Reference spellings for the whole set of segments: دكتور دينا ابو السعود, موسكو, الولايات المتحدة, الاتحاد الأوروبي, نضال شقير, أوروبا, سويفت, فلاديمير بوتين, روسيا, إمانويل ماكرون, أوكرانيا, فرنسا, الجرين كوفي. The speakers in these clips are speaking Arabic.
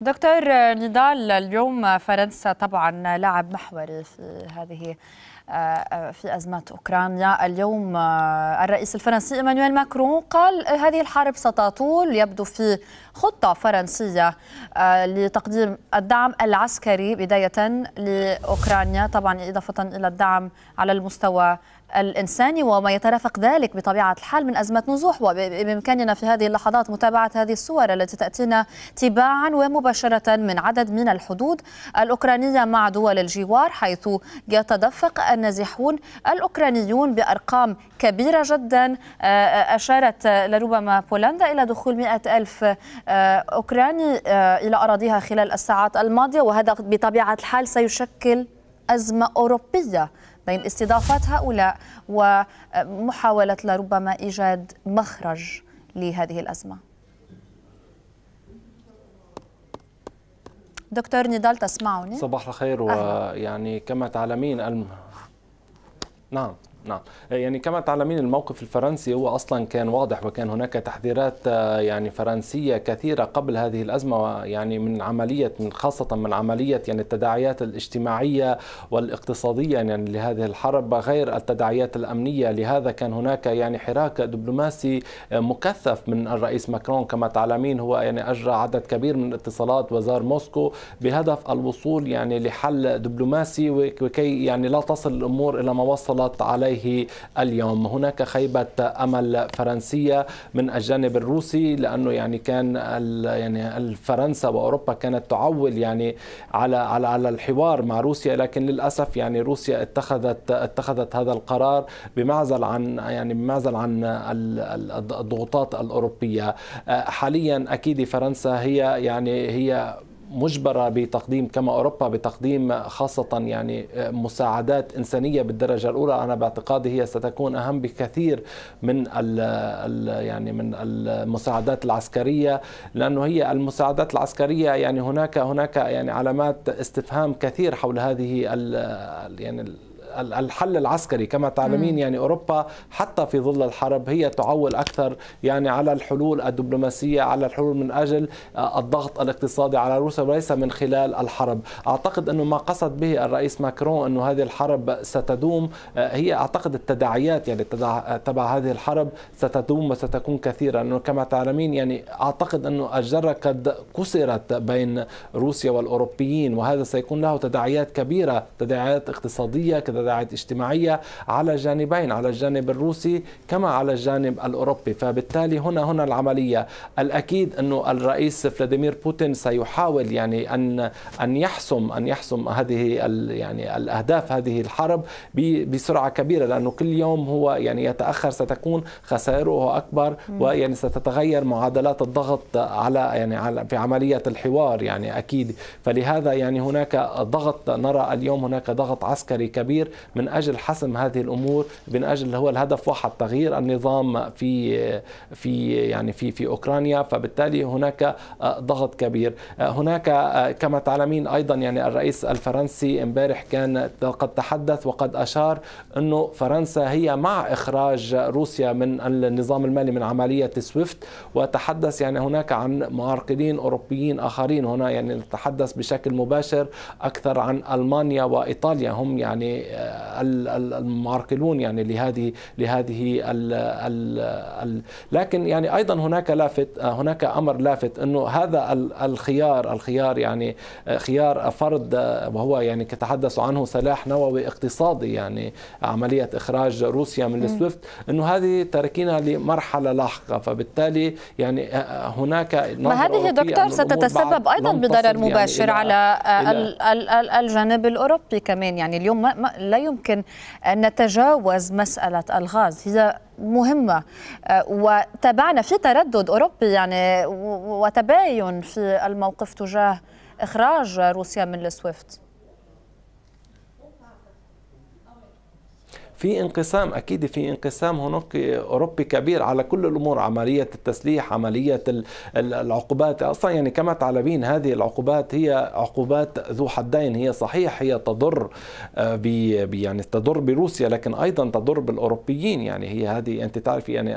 دكتور نضال، اليوم فرنسا طبعا لعب محوري في أزمة أوكرانيا. اليوم الرئيس الفرنسي إيمانويل ماكرون قال هذه الحرب ستطول، يبدو في خطة فرنسية لتقديم الدعم العسكري بداية لأوكرانيا، طبعا إضافة إلى الدعم على المستوى الإنساني وما يترافق ذلك بطبيعة الحال من أزمة نزوح. وبإمكاننا في هذه اللحظات متابعة هذه الصور التي تأتينا تباعا ومباشرة من عدد من الحدود الأوكرانية مع دول الجوار، حيث يتدفق النازحون الأوكرانيون بأرقام كبيرة جدا. أشارت لربما بولندا إلى دخول 100,000 أوكراني إلى أراضيها خلال الساعات الماضية، وهذا بطبيعة الحال سيشكل أزمة أوروبية بين استضافة هؤلاء ومحاولة لربما إيجاد مخرج لهذه الأزمة. دكتور نضال، تسمعني؟ صباح الخير. ويعني كما تعلمين نعم يعني كما تعلمين الموقف الفرنسي هو أصلا كان واضح، وكان هناك تحذيرات يعني فرنسية كثيرة قبل هذه الأزمة، يعني خاصة من عملية يعني التداعيات الاجتماعية والاقتصادية يعني لهذه الحرب، غير التداعيات الأمنية. لهذا كان هناك يعني حراك دبلوماسي مكثف من الرئيس ماكرون. كما تعلمين هو يعني أجرى عدد كبير من الاتصالات وزار موسكو بهدف الوصول يعني لحل دبلوماسي، وكي يعني لا تصل الأمور إلى ما وصلت عليه اليوم. هناك خيبة أمل فرنسية من الجانب الروسي، لأنه يعني كان يعني فرنسا وأوروبا كانت تعول يعني على الحوار مع روسيا، لكن للأسف يعني روسيا اتخذت هذا القرار بمعزل عن الضغوطات الأوروبية. حاليا أكيد فرنسا هي مجبرة كما أوروبا بتقديم خاصة يعني مساعدات إنسانية بالدرجة الأولى. أنا باعتقادي هي ستكون أهم بكثير من المساعدات العسكرية، لأنه هي المساعدات العسكرية يعني هناك يعني علامات استفهام كثير حول هذه الحل العسكري. كما تعلمين يعني أوروبا حتى في ظل الحرب هي تعول أكثر يعني على الحلول الدبلوماسية، على الحلول من أجل الضغط الاقتصادي على روسيا وليس من خلال الحرب. أعتقد أنه ما قصد به الرئيس ماكرون أنه هذه الحرب ستدوم، هي أعتقد التداعيات يعني تبع هذه الحرب ستدوم وستكون كثيرة، لأنه كما تعلمين يعني أعتقد أنه الجرة قد كسرت بين روسيا والأوروبيين، وهذا سيكون له تداعيات كبيرة، تداعيات اقتصادية، تداعيات اجتماعية على جانبين، على الجانب الروسي كما على الجانب الأوروبي. فبالتالي هنا العملية الأكيد أنه الرئيس فلاديمير بوتين سيحاول يعني أن يحسم هذه يعني الأهداف هذه الحرب بسرعة كبيرة، لأنه كل يوم هو يعني يتأخر ستكون خسائره أكبر، ويعني ستتغير معادلات الضغط في عملية الحوار يعني أكيد. فلهذا يعني هناك ضغط، نرى اليوم هناك ضغط عسكري كبير من أجل حسم هذه الأمور، من أجل هو الهدف واحد تغيير النظام في أوكرانيا. فبالتالي هناك ضغط كبير. هناك كما تعلمين أيضا يعني الرئيس الفرنسي امبارح كان قد تحدث وقد أشار أنه فرنسا هي مع إخراج روسيا من النظام المالي من عملية سويفت، وتحدث يعني هناك عن معارقين أوروبيين آخرين. هنا يعني نتحدث بشكل مباشر أكثر عن ألمانيا وإيطاليا، هم يعني المعرقلون يعني لهذه لكن يعني ايضا هناك امر لافت انه هذا الخيار يعني خيار فرض، وهو يعني يتحدث عنه سلاح نووي اقتصادي، يعني عملية اخراج روسيا من السويفت، انه هذه تركينا لمرحلة لاحقة. فبالتالي يعني هناك ما هذه دكتور ستتسبب ايضا بضرر مباشر يعني على الجانب الاوروبي كمان. يعني اليوم لا يمكن أن نتجاوز مسألة الغاز، هي مهمة، وتابعنا في تردد أوروبي يعني وتباين في الموقف تجاه إخراج روسيا من السويفت. في انقسام، أكيد في انقسام هناك أوروبي كبير على كل الأمور، عملية التسليح، عملية العقوبات أصلا. يعني كما تعلمين هذه العقوبات هي عقوبات ذو حدين، هي صحيح هي تضر يعني تضر بروسيا، لكن أيضا تضر بالأوروبيين. يعني هي هذه أنت تعرفي يعني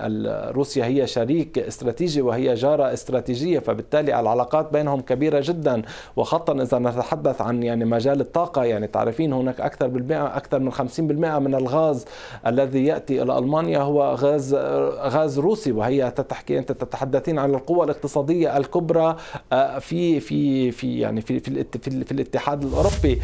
روسيا هي شريك استراتيجي وهي جارة استراتيجية، فبالتالي العلاقات بينهم كبيرة جدا، وخاصة إذا نتحدث عن يعني مجال الطاقة. يعني تعرفين هناك أكثر من 50% من الغاز الذي يأتي إلى ألمانيا هو غاز روسي، وهي أنت تتحدثين عن القوة الاقتصادية الكبرى في في في يعني في في, في, في الاتحاد الأوروبي.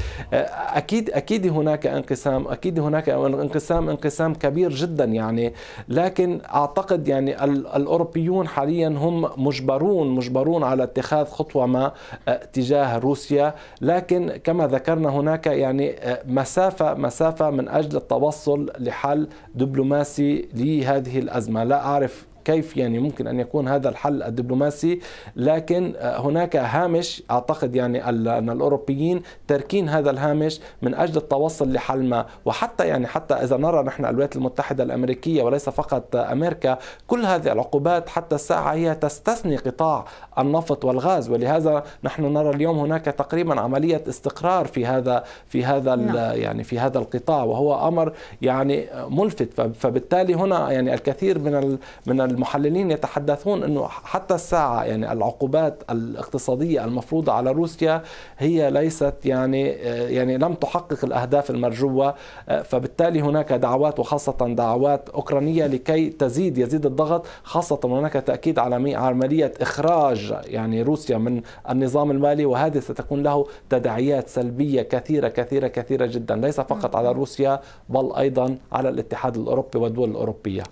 أكيد هناك انقسام، أكيد هناك انقسام كبير جدا يعني. لكن أعتقد يعني الأوروبيون حاليا هم مجبرون على اتخاذ خطوة ما تجاه روسيا، لكن كما ذكرنا هناك يعني مسافة من أجل التوصل لحل دبلوماسي لهذه الأزمة. لا أعرف كيف يعني ممكن أن يكون هذا الحل الدبلوماسي، لكن هناك هامش أعتقد يعني أن الأوروبيين تركين هذا الهامش من أجل التوصل لحل ما. وحتى يعني حتى إذا نرى نحن الولايات المتحدة الأمريكية وليس فقط أمريكا، كل هذه العقوبات حتى الساعة هي تستثني قطاع النفط والغاز، ولهذا نحن نرى اليوم هناك تقريبا عملية استقرار في هذا يعني في هذا القطاع، وهو أمر يعني ملفت. فبالتالي هنا يعني الكثير من المحللين يتحدثون أنه حتى الساعة يعني العقوبات الاقتصادية المفروضة على روسيا هي ليست يعني لم تحقق الأهداف المرجوة، فبالتالي هناك دعوات وخاصة دعوات أوكرانية لكي يزيد الضغط، خاصة هناك تأكيد على عملية إخراج يعني روسيا من النظام المالي، وهذا ستكون له تداعيات سلبية كثيرة كثيرة كثيرة جدا، ليس فقط على روسيا بل أيضا على الاتحاد الأوروبي والدول الأوروبية.